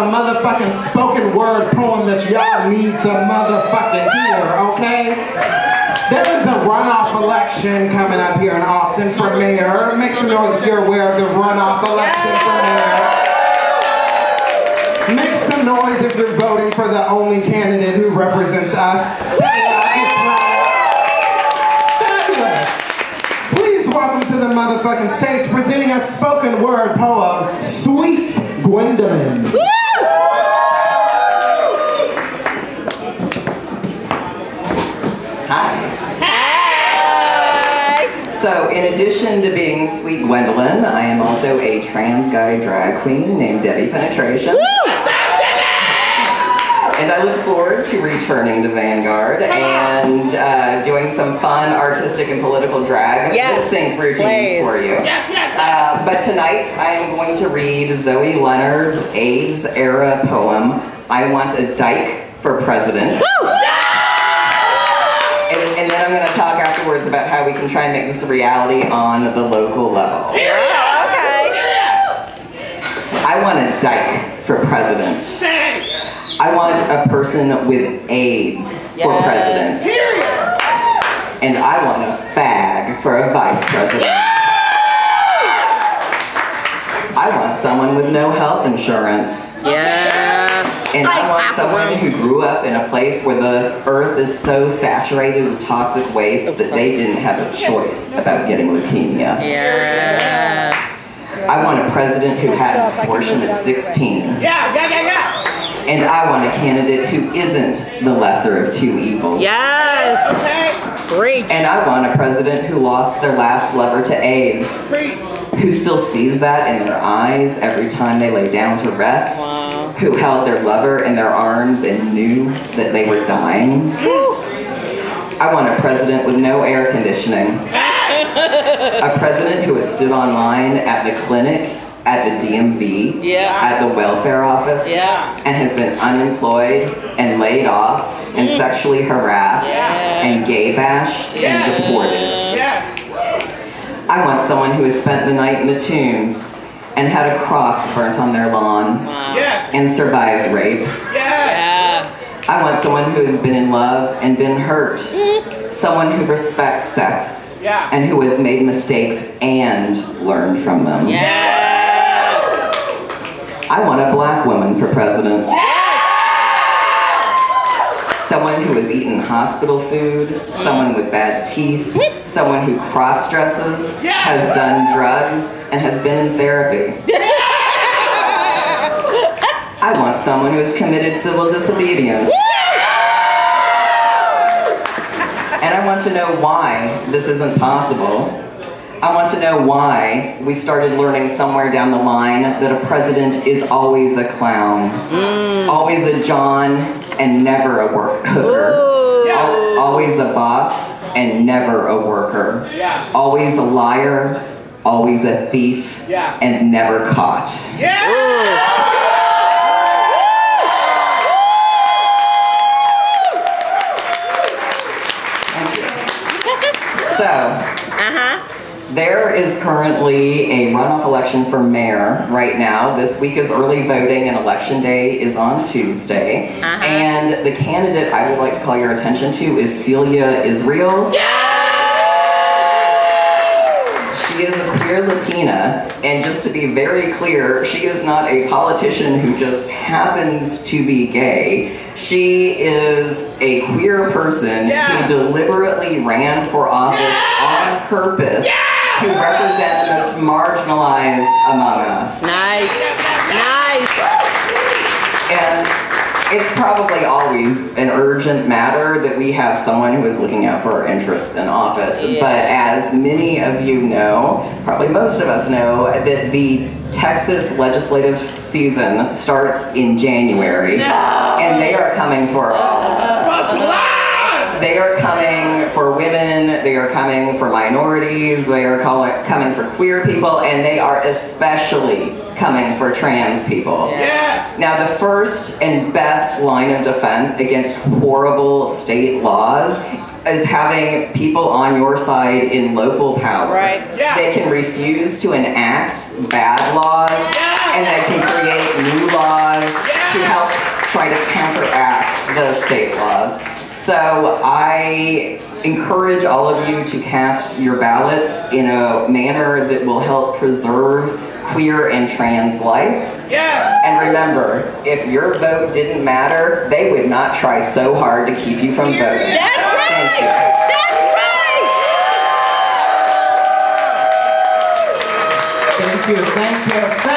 a motherfucking spoken word poem that y'all need to motherfucking hear, okay? There is a runoff election coming up here in Austin for mayor. Make some noise if you're aware of the runoff election for mayor. Make some noise if you're voting for the only candidate who represents us. The motherfucking stage, presenting a spoken word poem, Sweet Gwendolyn. Woo! Hi. Hi. So, in addition to being Sweet Gwendolyn, I am also a trans guy drag queen named Debbie Penetration. Woo! And I look forward to returning to Vanguard and doing some fun artistic and political drag lip-sync routines for you. Yes. But tonight I am going to read Zoe Leonard's AIDS era poem, I Want a Dyke for President. Woo! And then I'm going to talk afterwards about how we can try and make this a reality on the local level. I want a dyke for president. I want a person with AIDS for president. And I want a fag for a vice president. I want someone with no health insurance. And I want someone who grew up in a place where the earth is so saturated with toxic waste that they didn't have a choice about getting leukemia. I want a president who had an abortion at 16. And I want a candidate who isn't the lesser of two evils. Preach. And I want a president who lost their last lover to AIDS. Who still sees that in their eyes every time they lay down to rest. Who held their lover in their arms and knew that they were dying. I want a president with no air conditioning. A president who has stood online at the clinic, at the DMV, at the welfare office, and has been unemployed and laid off and sexually harassed and gay bashed and deported. I want someone who has spent the night in the tombs and had a cross burnt on their lawn and survived rape. I want someone who has been in love and been hurt. Someone who respects sex and who has made mistakes and learned from them. I want a black woman for president. Someone who has eaten hospital food, someone with bad teeth, someone who cross-dresses, has done drugs, and has been in therapy. I want someone who has committed civil disobedience. And I want to know why this isn't possible. I want to know why we started learning somewhere down the line that a president is always a clown, always a John and never a work hooker, always a boss and never a worker, always a liar, always a thief, and never caught. There is currently a runoff election for mayor right now. This week is early voting and election day is on Tuesday. And the candidate I would like to call your attention to is Celia Israel. She is a queer Latina, and just to be very clear, she is not a politician who just happens to be gay. She is a queer person who deliberately ran for office on purpose to represent the most marginalized among us. And it's probably always an urgent matter that we have someone who is looking out for our interests in office. But as many of you know, probably most of us know, that the Texas legislative season starts in January. And they are coming for all of us. They are coming for women, they are coming for minorities, they are coming for queer people, and they are especially coming for trans people. Now, the first and best line of defense against horrible state laws is having people on your side in local power. They can refuse to enact bad laws, and they can create new laws try to counteract the state laws. So I encourage all of you to cast your ballots in a manner that will help preserve queer and trans life. Yes! And remember, if your vote didn't matter, they would not try so hard to keep you from voting. That's right! Thank you. That's right! Thank you, thank you.